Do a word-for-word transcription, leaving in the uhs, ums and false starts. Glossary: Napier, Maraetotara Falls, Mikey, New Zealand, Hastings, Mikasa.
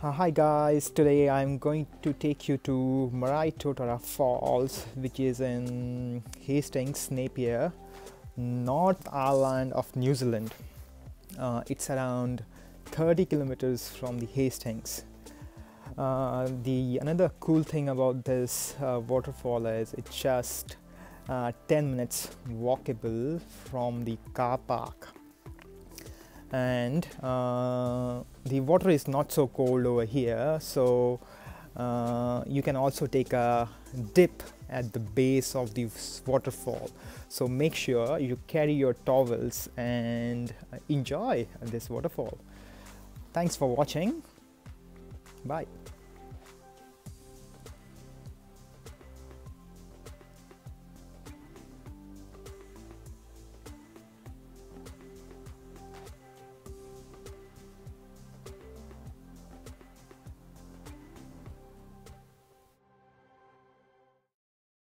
Uh, hi guys, today I'm going to take you to Maraetotara Falls, which is in Hastings, Napier, North Island of New Zealand. Uh, it's around thirty kilometers from the Hastings. Uh, the another cool thing about this uh, waterfall is it's just uh, ten minutes walkable from the car park. And uh, the water is not so cold over here, so uh, you can also take a dip at the base of the waterfall, so make sure you carry your towels and enjoy this waterfall. Thanks for watching. Bye.